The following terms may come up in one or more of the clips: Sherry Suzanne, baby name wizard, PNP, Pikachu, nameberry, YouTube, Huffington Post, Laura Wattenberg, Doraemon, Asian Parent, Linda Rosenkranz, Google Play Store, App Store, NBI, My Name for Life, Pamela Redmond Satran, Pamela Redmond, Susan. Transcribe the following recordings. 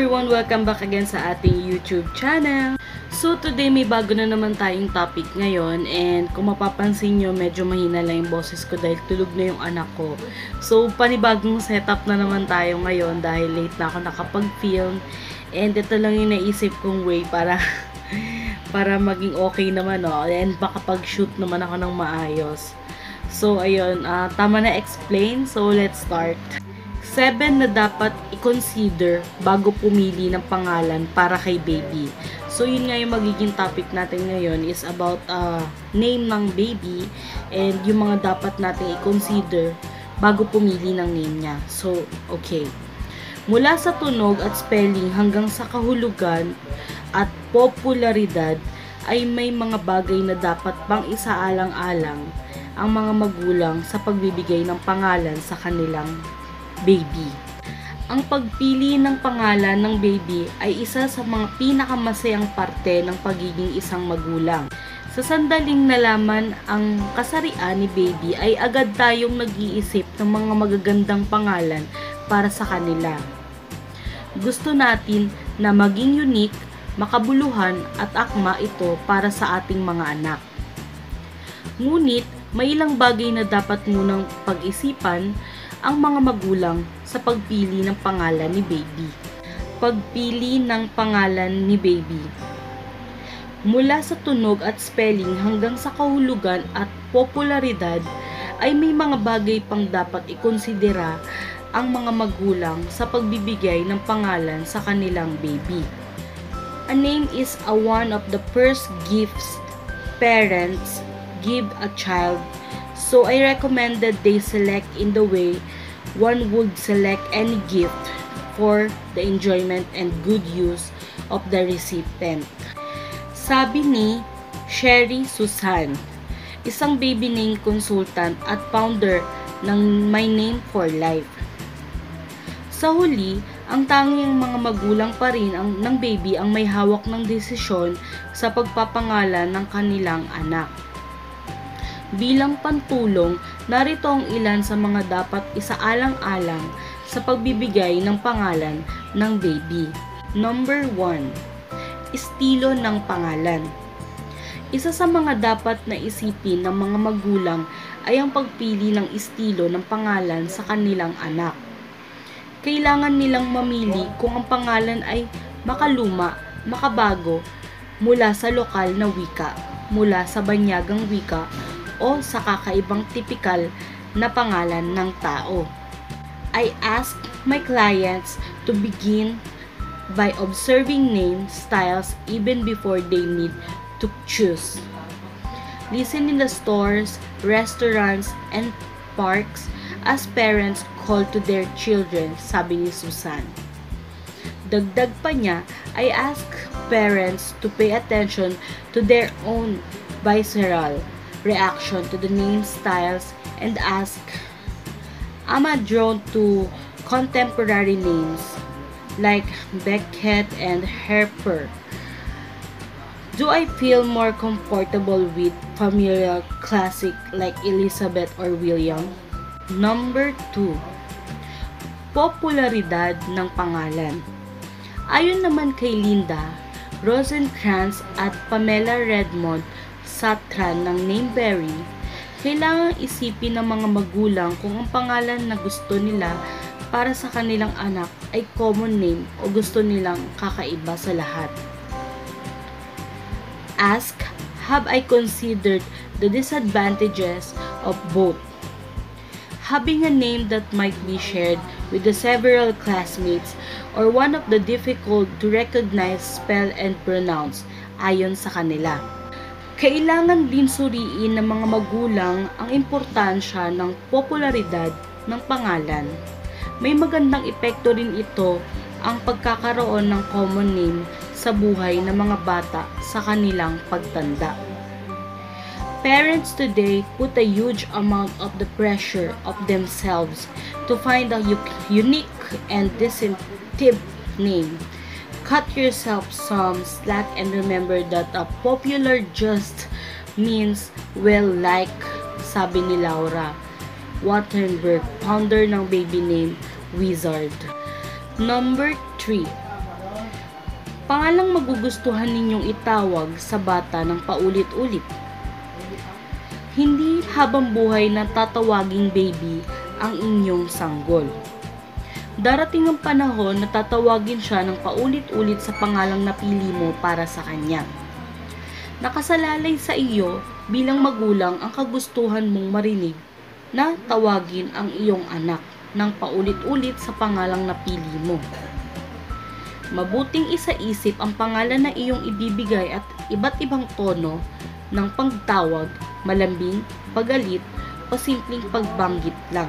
everyone! Welcome back again sa ating YouTube channel. So today may bago na naman tayong topic ngayon, and kung mapapansin nyo medyo mahina lang yung boses ko dahil tulog na yung anak ko. So panibagong setup na naman tayo ngayon dahil late na ako nakapag-film, and ito lang yung naisip kong way para maging okay naman, no? And makapag-shoot naman ako ng maayos. So ayun, tama na explain, so let's start. 7 na dapat i-consider bago pumili ng pangalan para kay baby. So yun nga yung magiging topic natin ngayon is about name ng baby and yung mga dapat natin i-consider bago pumili ng name niya. So okay. Mula sa tunog at spelling hanggang sa kahulugan at popularidad ay may mga bagay na dapat pang isaalang-alang ang mga magulang sa pagbibigay ng pangalan sa kanilang baby. Ang pagpili ng pangalan ng baby ay isa sa mga pinakamasayang parte ng pagiging isang magulang. Sa sandaling nalaman ang kasarian ni baby ay agad tayong nag-iisip ng mga magagandang pangalan para sa kanila. Gusto natin na maging unique, makabuluhan at akma ito para sa ating mga anak. Ngunit may ilang bagay na dapat munang pag-isipan ang mga magulang sa pagpili ng pangalan ni baby. Pagpili ng pangalan ni baby. Mula sa tunog at spelling hanggang sa kahulugan at popularidad ay may mga bagay pang dapat ikonsidera ang mga magulang sa pagbibigay ng pangalan sa kanilang baby. A name is one of the first gifts parents give a child. So I recommend that they select in the way one would select any gift for the enjoyment and good use of the recipient. Sabi ni Sherry Suzanne, isang baby name consultant at founder ng My Name for Life. Sa huli, ang tanging mga magulang pa rin ng baby ang may hawak ng desisyon sa pagpapangalan ng kanilang anak. Bilang pantulong, narito ang ilan sa mga dapat isaalang-alang sa pagbibigay ng pangalan ng baby. Number 1. Estilo ng pangalan. Isa sa mga dapat na isipin ng mga magulang ay ang pagpili ng estilo ng pangalan sa kanilang anak. Kailangan nilang mamili kung ang pangalan ay makaluma, makabago mula sa lokal na wika, mula sa banyagang wika, o sa kakaibang tipikal na pangalan ng tao. I ask my clients to begin by observing name styles even before they need to choose. Listen in the stores, restaurants, and parks as parents call to their children, sabi ni Susan. Dagdag pa niya, I ask parents to pay attention to their own visceral reaction to the name styles and ask, am I drawn to contemporary names like Beckett and Harper? Do I feel more comfortable with familiar classic like Elizabeth or William? Number 2. Popularidad ng pangalan. Ayon naman kay Linda Rosenkranz at Pamela Redmond, Satran ng Nameberry, kailangang isipin ng mga magulang kung ang pangalan na gusto nila para sa kanilang anak ay common name o gusto nilang kakaiba sa lahat. Ask, have I considered the disadvantages of both? Having a name that might be shared with the several classmates or one of the difficult to recognize, spell, and pronounce ayon sa kanila. Kailangan din suriin ng mga magulang ang importansya ng popularidad ng pangalan. May magandang epekto rin ito ang pagkakaroon ng common name sa buhay ng mga bata sa kanilang pagtanda. Parents today put a huge amount of the pressure of themselves to find a unique and distinctive name. Cut yourself some slack and remember that a popular just means well liked, sabi ni Laura Wattenberg, founder ng baby name wizard. Number 3. pangalang magugustuhan ninyong itawag sa bata ng paulit-ulit? Hindi habang buhay na tatawaging baby ang inyong sanggol. Darating ang panahon na tatawagin siya ng paulit-ulit sa pangalang napili mo para sa kanya. Nakasalalay sa iyo bilang magulang ang kagustuhan mong marinig na tawagin ang iyong anak ng paulit-ulit sa pangalang napili mo. Mabuting isaisip ang pangalan na iyong ibibigay at iba't ibang tono ng pagtawag, malambing, pagalit, o simpleng pagbanggit lang.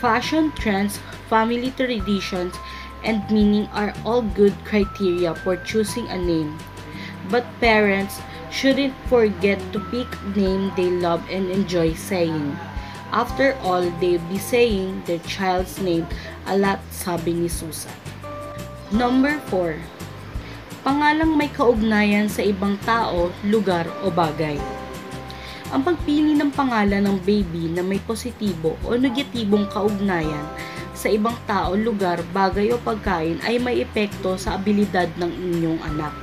Fashion, trends, family traditions, and meaning are all good criteria for choosing a name. But parents shouldn't forget to pick a name they love and enjoy saying. After all, they'll be saying their child's name a lot, sabi ni Susan. Number 4. Pangalang may kaugnayan sa ibang tao, lugar o bagay. Ang pagpili ng pangalan ng baby na may positibo o negatibong kaugnayan sa ibang tao, lugar, bagay o pagkain ay may epekto sa abilidad ng inyong anak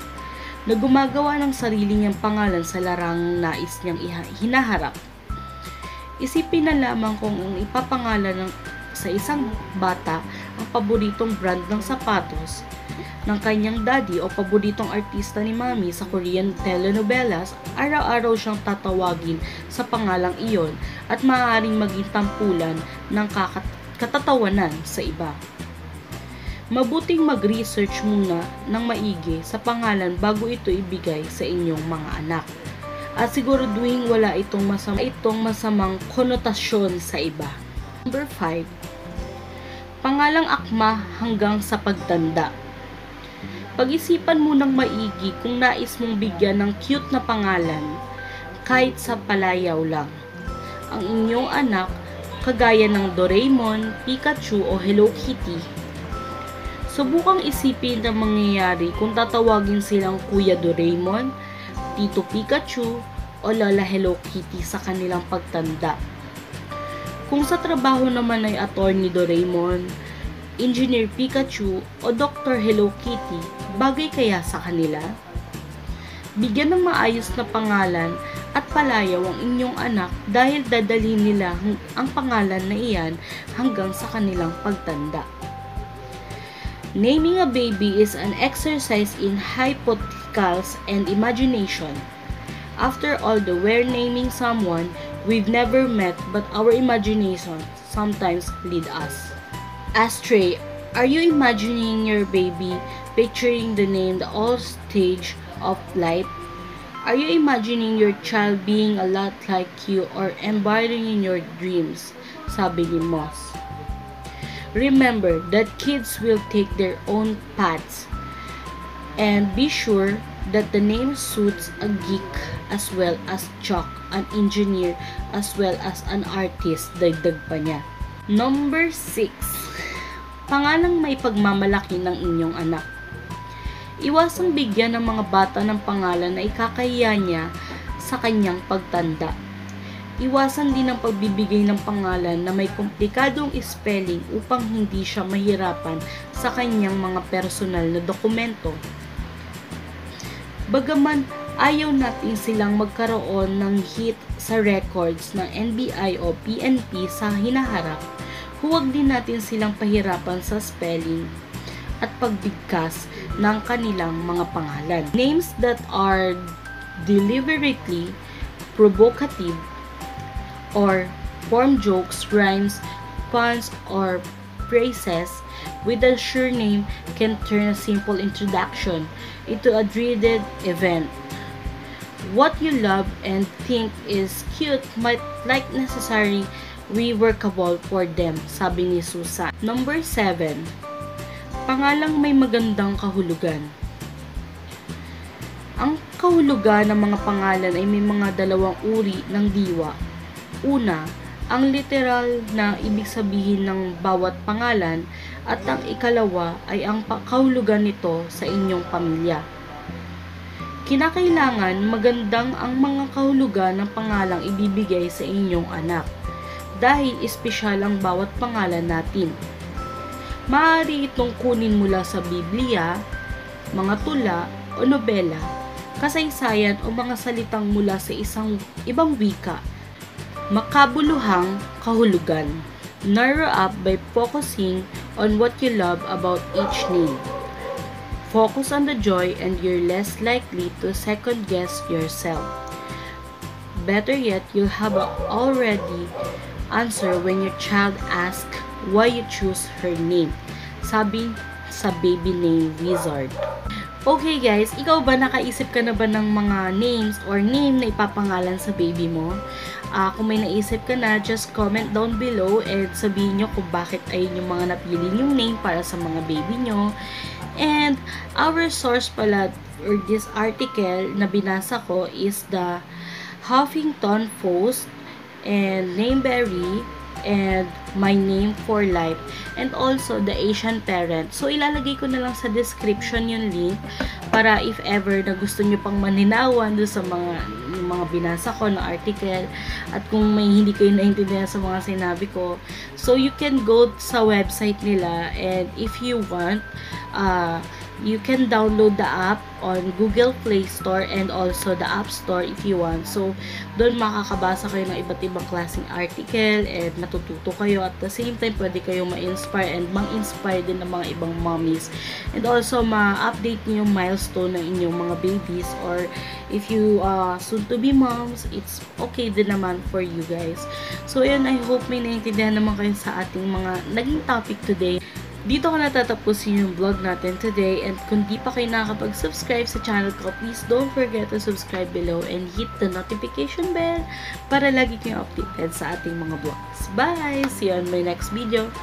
na gumagawa ng sarili niyang pangalan sa larangang nais niyang hinaharap. Isipin na lamang kung ang ipapangalan sa isang bata ang paboritong brand ng sapatos ng kanyang daddy o paboritong artista ni mami sa Korean telenovelas, araw-araw siyang tatawagin sa pangalang iyon at maaaring maging tampulan ng katatawanan sa iba. Mabuting mag-research muna ng maigi sa pangalan bago ito ibigay sa inyong mga anak. At siguraduhin wala itong masamang konotasyon sa iba. Number 5. Pangalang akma hanggang sa pagtanda. Pag-isipan mo ng maigi kung nais mong bigyan ng cute na pangalan, kahit sa palayaw lang, ang inyong anak, kagaya ng Doraemon, Pikachu o Hello Kitty. Subukang isipin ang mangyayari kung tatawagin silang Kuya Doraemon, Tito Pikachu o Lola Hello Kitty sa kanilang pagtanda. Kung sa trabaho naman ay Attorney Doraemon, Engineer Pikachu o Dr. Hello Kitty, bagay kaya sa kanila? Bigyan ng maayos na pangalan at palayaw ang inyong anak dahil dadalhin nila ang pangalan na iyan hanggang sa kanilang pagtanda. Naming a baby is an exercise in hypotheticals and imagination. After all, we're naming someone we've never met, but our imagination sometimes leads us. Astray, are you imagining your baby picturing the name at all stage of life? Are you imagining your child being a lot like you or embodying your dreams? Sabi ni Moss. Remember that kids will take their own paths, and be sure that the name suits a geek as well as jock, an engineer as well as an artist. Dagdag pa niya. Number 6. Pangalang may pagmamalaki ng inyong anak. Iwasang bigyan ng mga bata ng pangalan na ikakahiya niya sa kanyang pagtanda. Iwasan din ang pagbibigay ng pangalan na may komplikadong spelling upang hindi siya mahirapan sa kanyang mga personal na dokumento. Bagaman ayaw natin silang magkaroon ng hit sa records ng NBI o PNP sa hinaharap, huwag din natin silang pahirapan sa spelling at pagbigkas ng kanilang mga pangalan. Names that are deliberately provocative or form jokes, rhymes, puns, or phrases with a surname can turn a simple introduction into a dreaded event. What you love and think is cute might like necessarily reworkable for them, sabi ni Susan. Number 7. Pangalang may magandang kahulugan. Ang kahulugan ng mga pangalan ay may mga dalawang uri ng diwa. Una, ang literal na ibig sabihin ng bawat pangalan, at ang ikalawa ay ang kahulugan nito sa inyong pamilya. Kinakailangan magandang ang mga kahulugan ng pangalang ibibigay sa inyong anak, dahil espesyal ang bawat pangalan natin. Maaari itong kunin mula sa Biblia, mga tula o nobela, kasaysayan o mga salitang mula sa isang ibang wika, makabuluhang kahulugan. Narrow up by focusing on what you love about each name. Focus on the joy and you're less likely to second-guess yourself. Better yet, you'll have already answered when your child asks why you choose her name. Sabi sa Baby Name Wizard. Okay guys, ikaw ba nakaisip ka na ba ng mga names or name na ipapangalan sa baby mo? Kung may naisip ka na, just comment down below and sabihin nyo kung bakit ayun yung mga napili yung name para sa mga baby nyo. And our source pala or this article na binasa ko is the Huffington Post and Nameberry and My Name for Life and also the Asian Parent. So ilalagay ko na lang sa description yung link para if ever na gusto nyo pang maninawan doon sa mga binasa ko na article at kung may hindi kayo naintindihan sa mga sinabi ko, so you can go sa website nila and if you want, you can download the app on Google Play Store and also the App Store if you want. So, doon makakabasa kayo ng iba't ibang klaseng article and matututo kayo. At the same time, pwede kayong ma-inspire and mang-inspire din ng mga ibang mommies. And also, ma-update niyo yung milestone ng inyong mga babies or if you soon-to-be moms, it's okay din naman for you guys. So, yun, I hope may naintindihan naman kayo sa ating mga naging topic today. Dito ko natatapusin yung vlog natin today and kung di pa kayo nakakapag-subscribe sa channel ko, please don't forget to subscribe below and hit the notification bell para lagi kayong updated sa ating mga vlogs. Bye! See you on my next video!